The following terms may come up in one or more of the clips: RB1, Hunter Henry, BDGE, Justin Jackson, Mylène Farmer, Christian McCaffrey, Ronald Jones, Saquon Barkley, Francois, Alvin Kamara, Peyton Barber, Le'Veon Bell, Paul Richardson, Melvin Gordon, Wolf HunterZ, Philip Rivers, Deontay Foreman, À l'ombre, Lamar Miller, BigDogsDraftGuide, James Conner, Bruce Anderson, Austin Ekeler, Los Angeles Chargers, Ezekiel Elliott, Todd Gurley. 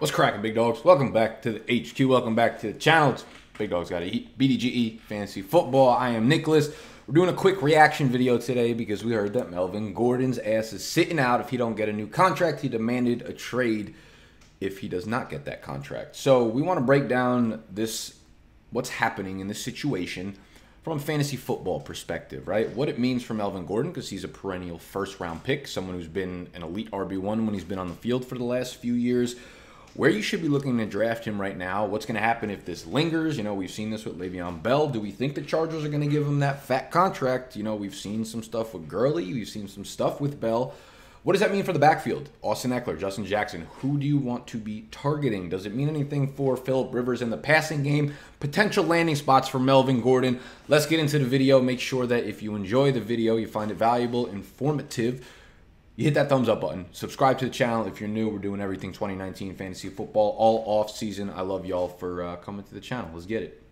What's cracking, Big Dogs? Welcome back to the HQ. Welcome back to the channel. It's Big Dogs Gotta Eat, BDGE, Fantasy Football. I am Nicholas. We're doing a quick reaction video today because we heard that Melvin Gordon's ass is sitting out if he don't get a new contract. He demanded a trade if he does not get that contract. So we want to break down this, what's happening in this situation from a fantasy football perspective, right? What it means for Melvin Gordon, because he's a perennial first-round pick, someone who's been an elite RB1 when he's been on the field for the last few years. Where you should be looking to draft him right now, what's going to happen if this lingers? You know, we've seen this with Le'Veon Bell. Do we think the Chargers are going to give him that fat contract? You know, we've seen some stuff with Gurley. We've seen some stuff with Bell. What does that mean for the backfield? Austin Ekeler, Justin Jackson, who do you want to be targeting? Does it mean anything for Philip Rivers in the passing game? Potential landing spots for Melvin Gordon. Let's get into the video. Make sure that if you enjoy the video, you find it valuable, informative, you hit that thumbs up button. Subscribe to the channel if you're new. We're doing everything 2019 fantasy football all off season. I love y'all for coming to the channel. Let's get it.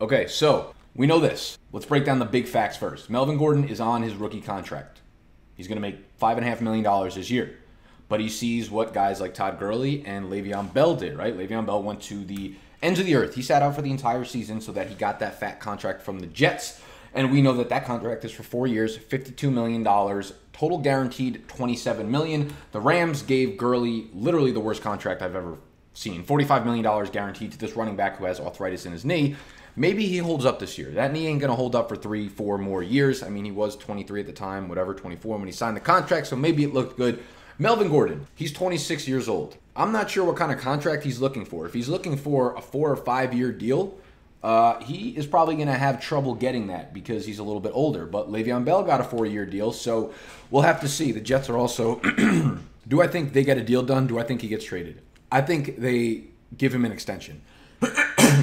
Okay, so we know this. Let's break down the big facts first. Melvin Gordon is on his rookie contract. He's going to make $5.5 million this year. But he sees what guys like Todd Gurley and Le'Veon Bell did, right? Le'Veon Bell went to the ends of the earth. He sat out for the entire season so that he got that fat contract from the Jets. And we know that that contract is for 4 years, $52 million, total guaranteed $27 million. The Rams gave Gurley literally the worst contract I've ever seen, $45 million guaranteed to this running back who has arthritis in his knee. Maybe he holds up this year. That knee ain't going to hold up for 3, 4 more years. I mean, he was 23 at the time, whatever, 24 when he signed the contract, so maybe it looked good. Melvin Gordon, he's 26 years old. I'm not sure what kind of contract he's looking for. If he's looking for a 4 or 5 year deal, he is probably going to have trouble getting that because he's a little bit older. But Le'Veon Bell got a 4 year deal, so we'll have to see. The Jets are also, do I think they get a deal done? Do I think he gets traded? I think they give him an extension.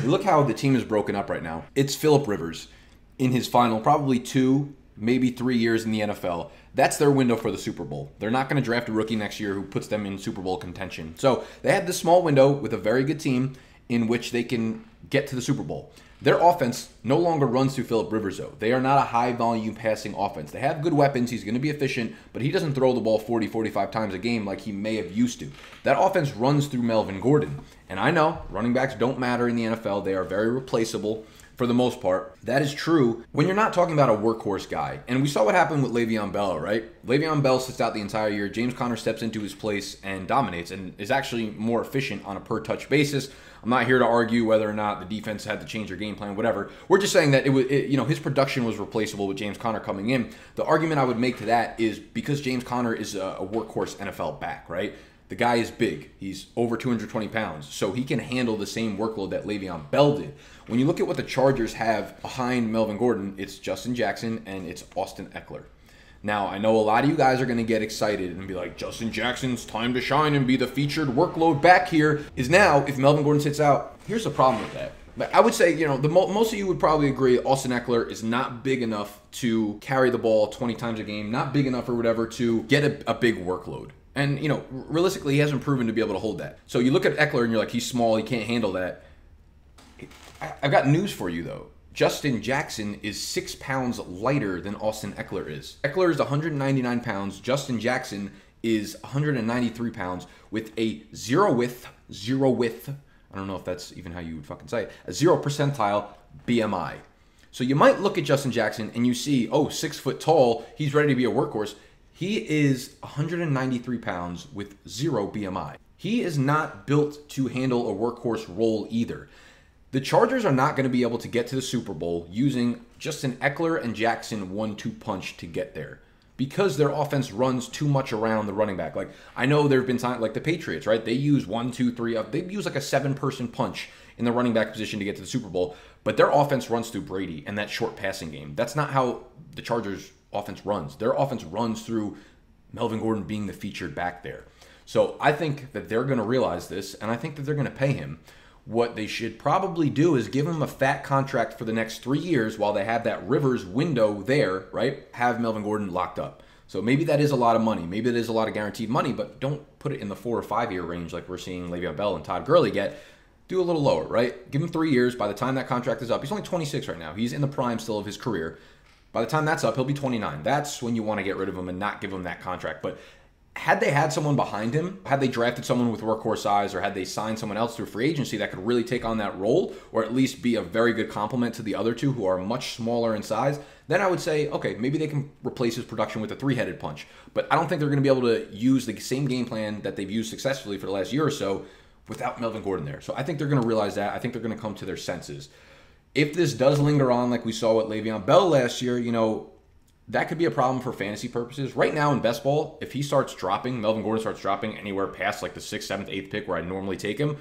Look how the team is broken up right now. It's Philip Rivers in his final probably 2, maybe 3 years in the NFL. That's their window for the Super Bowl. They're not going to draft a rookie next year who puts them in Super Bowl contention. So they have this small window with a very good team in which they can get to the Super Bowl. Their offense no longer runs through Philip Rivers, though. They are not a high-volume passing offense. They have good weapons. He's going to be efficient, but he doesn't throw the ball 40, 45 times a game like he may have used to. That offense runs through Melvin Gordon. And I know running backs don't matter in the NFL. They are very replaceable. For the most part, that is true when you're not talking about a workhorse guy. And we saw what happened with Le'Veon Bell, right? Le'Veon Bell sits out the entire year. James Conner steps into his place and dominates and is actually more efficient on a per-touch basis. I'm not here to argue whether or not the defense had to change their game plan, whatever. We're just saying that his production was replaceable with James Conner coming in. The argument I would make to that is because James Conner is a workhorse NFL back, right? The guy is big. He's over 220 pounds, so he can handle the same workload that Le'Veon Bell did. When you look at what the Chargers have behind Melvin Gordon, it's Justin Jackson and it's Austin Ekeler. Now, I know a lot of you guys are going to get excited and be like, Justin Jackson's time to shine and be the featured workload back here is now if Melvin Gordon sits out. Here's the problem with that. But I would say, you know, most of you would probably agree Austin Ekeler is not big enough to carry the ball 20 times a game, not big enough or whatever to get a big workload. And, you know, realistically, he hasn't proven to be able to hold that. So you look at Ekeler and you're like, he's small, he can't handle that. I've got news for you, though. Justin Jackson is 6 pounds lighter than Austin Ekeler is. Ekeler is 199 pounds. Justin Jackson is 193 pounds with a zero width. I don't know if that's even how you would fucking say it. A 0th percentile BMI. So you might look at Justin Jackson and you see, oh, 6 foot tall. He's ready to be a workhorse. He is 193 pounds with 0 BMI. He is not built to handle a workhorse role either. The Chargers are not going to be able to get to the Super Bowl using just an Ekeler and Jackson 1-2 punch to get there because their offense runs too much around the running back. Like, I know there have been times, like the Patriots, right? They use 1, 2, 3 up. They use like a 7-person punch in the running back position to get to the Super Bowl, but their offense runs through Brady and that short passing game. That's not how the Chargers offense runs. Their offense runs through Melvin Gordon being the featured back there. So I think that they're going to realize this, and I think that they're going to pay him. What they should probably do is give him a fat contract for the next 3 years while they have that Rivers window there, right? Have Melvin Gordon locked up. So maybe that is a lot of money. Maybe that is a lot of guaranteed money, but don't put it in the 4 or 5 year range like we're seeing Le'Veon Bell and Todd Gurley get. do a little lower, right? Give him 3 years. By the time that contract is up, he's only 26 right now. He's in the prime still of his career. By the time that's up, he'll be 29. That's when you want to get rid of him and not give him that contract. But had they had someone behind him, had they drafted someone with workhorse size, or had they signed someone else through free agency that could really take on that role, or at least be a very good complement to the other two who are much smaller in size, then I would say, okay, maybe they can replace his production with a three-headed punch. But I don't think they're going to be able to use the same game plan that they've used successfully for the last year or so without Melvin Gordon there. So I think they're going to realize that. I think they're going to come to their senses. If this does linger on like we saw with Le'Veon Bell last year, you know, that could be a problem for fantasy purposes. Right now in best ball, if he starts dropping, Melvin Gordon starts dropping anywhere past like the 6th, 7th, 8th pick where I normally take him,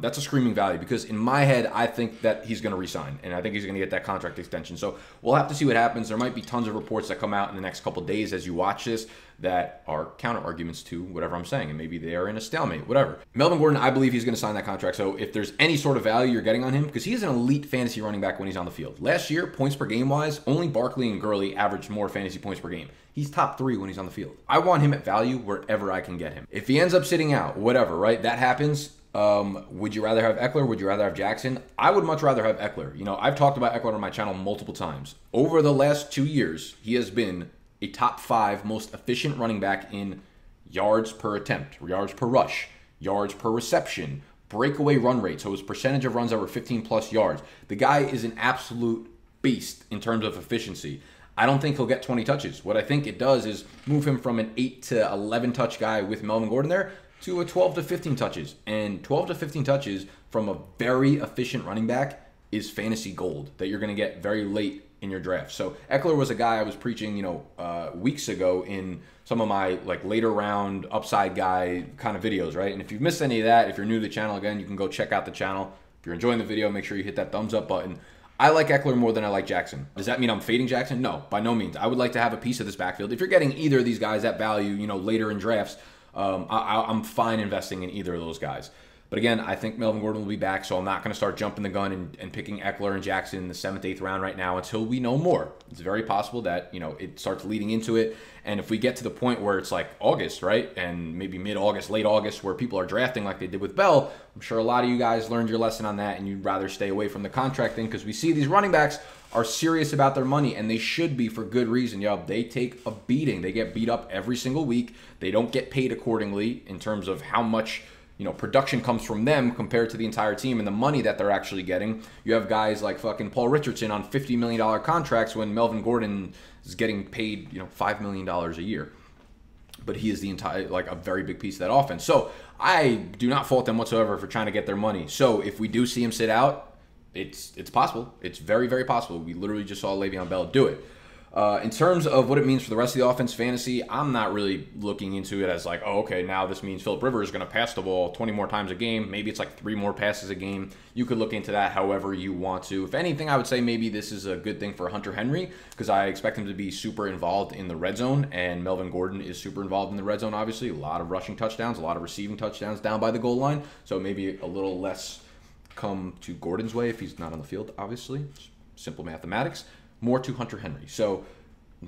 that's a screaming value, because in my head, I think that he's going to resign, and I think he's going to get that contract extension. So we'll have to see what happens. There might be tons of reports that come out in the next couple of days as you watch this that are counter arguments to whatever I'm saying, and maybe they are in a stalemate, whatever. Melvin Gordon, I believe he's going to sign that contract. So if there's any sort of value you're getting on him, because he's an elite fantasy running back when he's on the field. Last year, points per game wise, only Barkley and Gurley averaged more fantasy points per game. He's top 3 when he's on the field. I want him at value wherever I can get him. If he ends up sitting out, whatever, right? That happens. Would you rather have Ekeler? Would you rather have Jackson? I would much rather have Ekeler. You know, I've talked about Ekeler on my channel multiple times. Over the last 2 years, he has been a top 5 most efficient running back in yards per attempt, yards per rush, yards per reception, breakaway run rate. So his percentage of runs that were 15+ yards. The guy is an absolute beast in terms of efficiency. I don't think he'll get 20 touches. What I think it does is move him from an 8 to 11 touch guy with Melvin Gordon there to a 12 to 15 touches. And 12 to 15 touches from a very efficient running back is fantasy gold that you're going to get very late in your draft. So Ekeler was a guy I was preaching, you know, weeks ago in some of my like later round upside guy kind of videos, right? And if you've missed any of that, if you're new to the channel, again, you can go check out the channel. If you're enjoying the video, make sure you hit that thumbs up button. I like Ekeler more than I like Jackson. Does that mean I'm fading Jackson? No, by no means. I would like to have a piece of this backfield. If you're getting either of these guys at value, you know, later in drafts, I'm fine investing in either of those guys. But again, I think Melvin Gordon will be back, so I'm not going to start jumping the gun and picking Ekeler and Jackson in the 7th, 8th round right now until we know more. It's very possible that, you know, it starts leading into it. And if we get to the point where it's like August, right, and maybe mid-August, late August, where people are drafting like they did with Bell, I'm sure a lot of you guys learned your lesson on that, and you'd rather stay away from the contract thing, because we see these running backs are serious about their money, and they should be for good reason. Yo, they take a beating. They get beat up every single week. They don't get paid accordingly in terms of how much, you know, production comes from them compared to the entire team and the money that they're actually getting. You have guys like fucking Paul Richardson on $50 million contracts when Melvin Gordon is getting paid, you know, $5 million a year. But he is the entire, like, a very big piece of that offense. So I do not fault them whatsoever for trying to get their money. So if we do see him sit out, it's possible. It's very, very possible. We literally just saw Le'Veon Bell do it. In terms of what it means for the rest of the offense fantasy, I'm not really looking into it as like, oh, okay, now this means Philip Rivers is going to pass the ball 20 more times a game. Maybe it's like 3 more passes a game. You could look into that however you want to. If anything, I would say maybe this is a good thing for Hunter Henry, because I expect him to be super involved in the red zone, and Melvin Gordon is super involved in the red zone, obviously. A lot of rushing touchdowns, a lot of receiving touchdowns down by the goal line, so maybe a little less come to Gordon's way if he's not on the field, obviously. Simple mathematics. More to Hunter Henry. So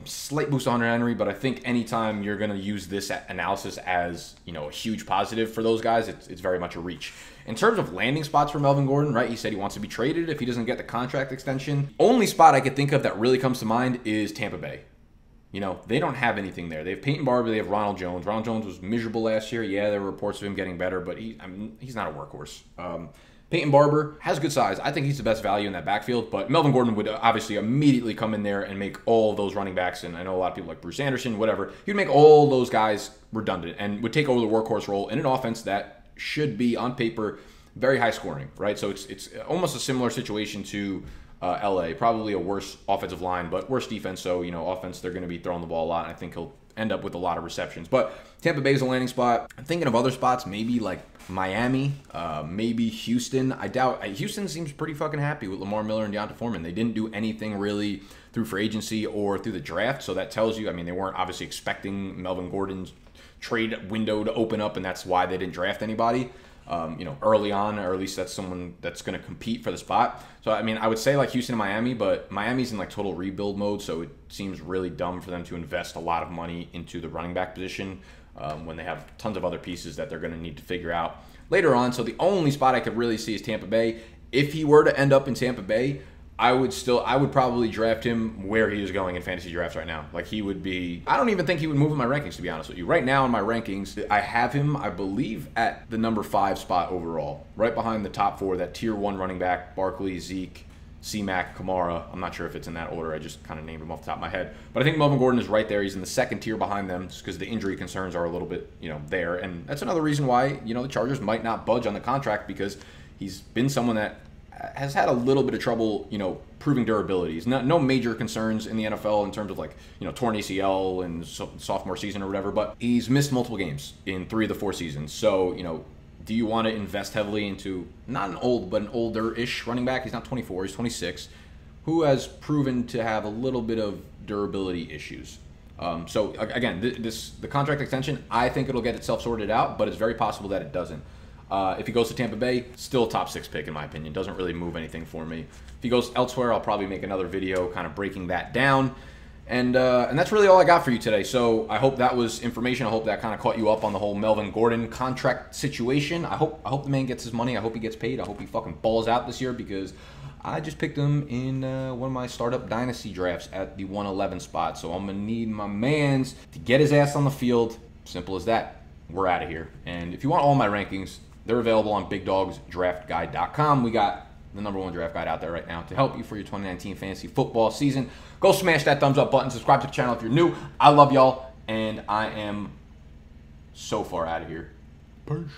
slight boost to Hunter Henry, but I think anytime you're going to use this analysis as, you know, a huge positive for those guys, it's very much a reach. In terms of landing spots for Melvin Gordon, right, he said he wants to be traded if he doesn't get the contract extension. Only spot I could think of that really comes to mind is Tampa Bay. You know, they don't have anything there. They have Peyton Barber. They have Ronald Jones. Ronald Jones was miserable last year. Yeah, there were reports of him getting better, but he's not a workhorse. Peyton Barber has good size. I think he's the best value in that backfield, but Melvin Gordon would obviously immediately come in there and make all those running backs, and I know a lot of people like Bruce Anderson, whatever. He'd make all those guys redundant and would take over the workhorse role in an offense that should be, on paper, very high scoring, right? So it's almost a similar situation to LA, probably a worse offensive line, but worse defense. So, you know, offense, they're going to be throwing the ball a lot, and I think he'll end up with a lot of receptions. But Tampa Bay is a landing spot. I'm thinking of other spots, maybe like Miami, maybe Houston. I doubt Houston seems pretty fucking happy with Lamar Miller and Deontay Foreman. They didn't do anything really through free agency or through the draft, so that tells you, I mean, they weren't obviously expecting Melvin Gordon's trade window to open up, and that's why they didn't draft anybody, you know, early on, or at least that's someone that's going to compete for the spot. So, I mean, I would say like Houston and Miami, but Miami's in like total rebuild mode, so it seems really dumb for them to invest a lot of money into the running back position when they have tons of other pieces that they're going to need to figure out. later on. So the only spot I could really see is Tampa Bay. If he were to end up in Tampa Bay, I would probably draft him where he is going in fantasy drafts right now. Like, he would be, I don't even think he would move in my rankings, to be honest with you. Right now in my rankings, I have him, I believe, at the number 5 spot overall, right behind the top 4, that tier 1 running back, Barkley, Zeke, C-Mac, Kamara. I'm not sure if it's in that order. I just kind of named him off the top of my head. But I think Melvin Gordon is right there. He's in the 2nd tier behind them just because the injury concerns are a little bit, you know, there. And that's another reason why, you know, the Chargers might not budge on the contract, because he's been someone that has had a little bit of trouble, you know, proving durability. He's not, no major concerns in the NFL in terms of, like, you know, torn ACL and sophomore season or whatever, but he's missed multiple games in 3 of the 4 seasons. So, you know, do you want to invest heavily into not an old, but an older-ish running back? He's not 24, he's 26, who has proven to have a little bit of durability issues. So again, the contract extension, I think it'll get itself sorted out, but it's very possible that it doesn't. If he goes to Tampa Bay, still top 6 pick in my opinion. Doesn't really move anything for me. If he goes elsewhere, I'll probably make another video kind of breaking that down. And that's really all I got for you today. So I hope that was information. I hope that kind of caught you up on the whole Melvin Gordon contract situation. I hope the man gets his money. I hope he gets paid. I hope he fucking balls out this year, because I just picked him in one of my startup dynasty drafts at the 111 spot. So I'm gonna need my mans to get his ass on the field. Simple as that. We're out of here. And if you want all my rankings, they're available on BigDogsDraftGuide.com. We got the number 1 draft guide out there right now to help you for your 2019 fantasy football season. Go smash that thumbs up button. Subscribe to the channel if you're new. I love y'all, and I am so far out of here. Peace.